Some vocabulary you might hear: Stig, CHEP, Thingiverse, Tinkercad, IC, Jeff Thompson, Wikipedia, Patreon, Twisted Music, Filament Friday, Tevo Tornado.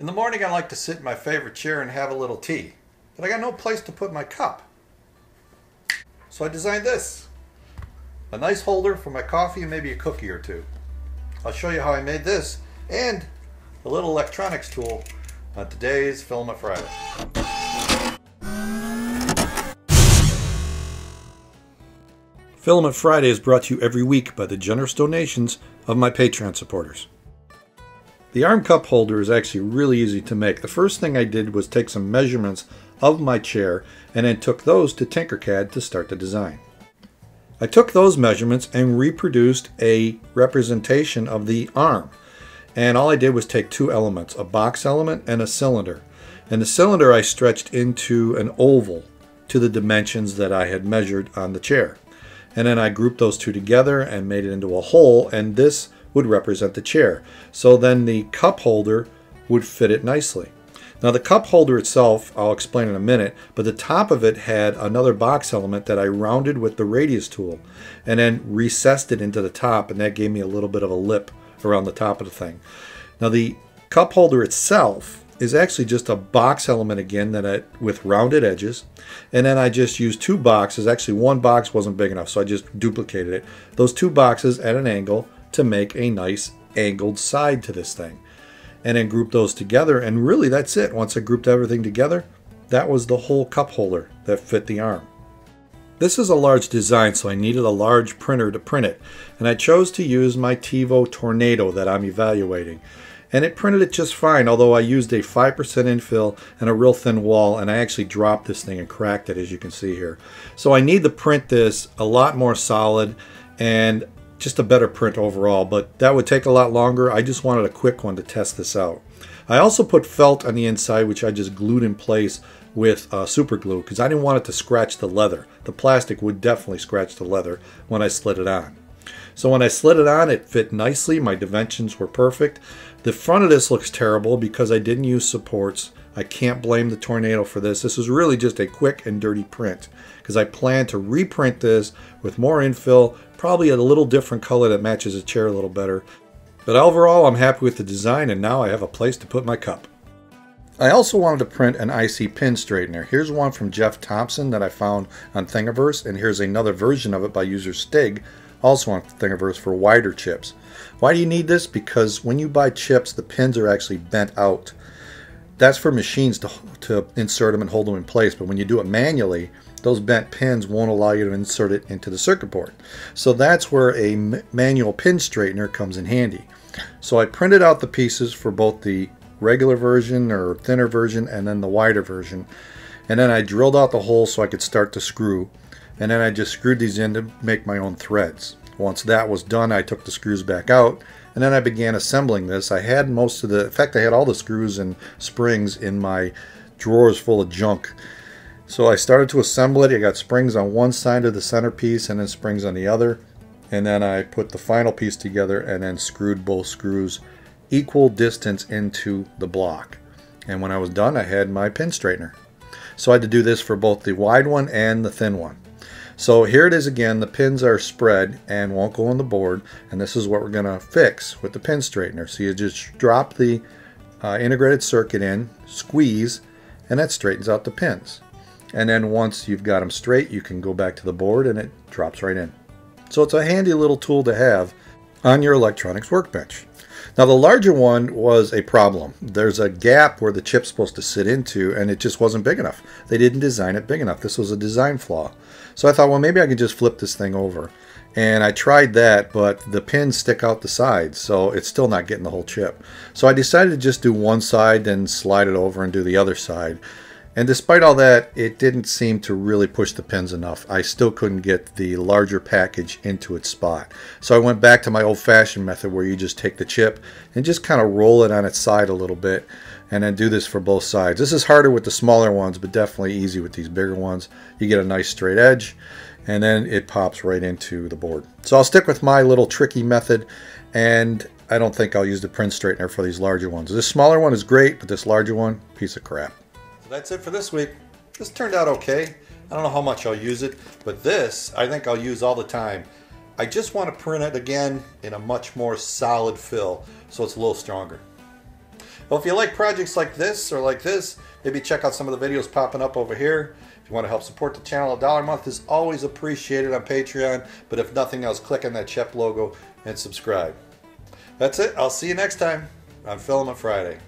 In the morning, I like to sit in my favorite chair and have a little tea, but I got no place to put my cup. So I designed this, a nice holder for my coffee and maybe a cookie or two. I'll show you how I made this and a little electronics tool on today's Filament Friday. Filament Friday is brought to you every week by the generous donations of my Patreon supporters. The arm cup holder is actually really easy to make. The first thing I did was take some measurements of my chair and then took those to Tinkercad to start the design. I took those measurements and reproduced a representation of the arm. And all I did was take two elements, a box element and a cylinder. And the cylinder I stretched into an oval to the dimensions that I had measured on the chair. And then I grouped those two together and made it into a whole, and this would represent the chair. So then the cup holder would fit it nicely. Now the cup holder itself, I'll explain in a minute, but the top of it had another box element that I rounded with the radius tool and then recessed it into the top, and that gave me a little bit of a lip around the top of the thing. Now the cup holder itself is actually just a box element again that with rounded edges, and then I just used two boxes. Actually, one box wasn't big enough, so I just duplicated it. Those two boxes at an angle to make a nice angled side to this thing, and then group those together, and really that's it. Once I grouped everything together, that was the whole cup holder that fit the arm. This is a large design, so I needed a large printer to print it, and I chose to use my Tevo Tornado that I'm evaluating. And it printed it just fine, although I used a 5% infill and a real thin wall, and I actually dropped this thing and cracked it, as you can see here. So I need to print this a lot more solid and just a better print overall, but that would take a lot longer. I just wanted a quick one to test this out. I also put felt on the inside, which I just glued in place with super glue, because I didn't want it to scratch the leather. The plastic would definitely scratch the leather when I slid it on. So when I slid it on, it fit nicely. My dimensions were perfect. The front of this looks terrible because I didn't use supports. I can't blame the Tornado for this. This is really just a quick and dirty print, because I plan to reprint this with more infill, probably a little different color that matches the chair a little better. But overall, I'm happy with the design, and now I have a place to put my cup. I also wanted to print an IC pin straightener. Here's one from Jeff Thompson that I found on Thingiverse, and here's another version of it by user Stig, also on Thingiverse, for wider chips. Why do you need this? Because when you buy chips, the pins are actually bent out. That's for machines to insert them and hold them in place, but when you do it manually, those bent pins won't allow you to insert it into the circuit board. So that's where a manual pin straightener comes in handy. So I printed out the pieces for both the regular version or thinner version and then the wider version, and then I drilled out the hole so I could start to screw. And then I just screwed these in to make my own threads. Once that was done, I took the screws back out, and then I began assembling this. I had most of the, in fact, I had all the screws and springs in my drawers full of junk. So I started to assemble it. I got springs on one side of the centerpiece and then springs on the other. And then I put the final piece together and then screwed both screws equal distance into the block. And when I was done, I had my pin straightener. So I had to do this for both the wide one and the thin one. So here it is again, the pins are spread and won't go on the board, and this is what we're going to fix with the pin straightener. So you just drop the integrated circuit in, squeeze, and that straightens out the pins. And then once you've got them straight, you can go back to the board and it drops right in. So it's a handy little tool to have on your electronics workbench. Now the larger one was a problem. There's a gap where the chip's supposed to sit into, and it just wasn't big enough. They didn't design it big enough. This was a design flaw. So I thought, well, maybe I could just flip this thing over. And I tried that, but the pins stick out the sides, so it's still not getting the whole chip. So I decided to just do one side, then slide it over and do the other side. And despite all that, it didn't seem to really push the pins enough. I still couldn't get the larger package into its spot. So I went back to my old-fashioned method where you just take the chip and just kind of roll it on its side a little bit, and then do this for both sides. This is harder with the smaller ones, but definitely easy with these bigger ones. You get a nice straight edge, and then it pops right into the board. So I'll stick with my little tricky method, and I don't think I'll use the print straightener for these larger ones. This smaller one is great, but this larger one, piece of crap. That's it for this week. This turned out okay. I don't know how much I'll use it, but this I think I'll use all the time. I just want to print it again in a much more solid fill so it's a little stronger. Well, if you like projects like this or like this, maybe check out some of the videos popping up over here. If you want to help support the channel, $1 a month is always appreciated on Patreon. But if nothing else, click on that CHEP logo and subscribe. That's it. I'll see you next time on Filament Friday.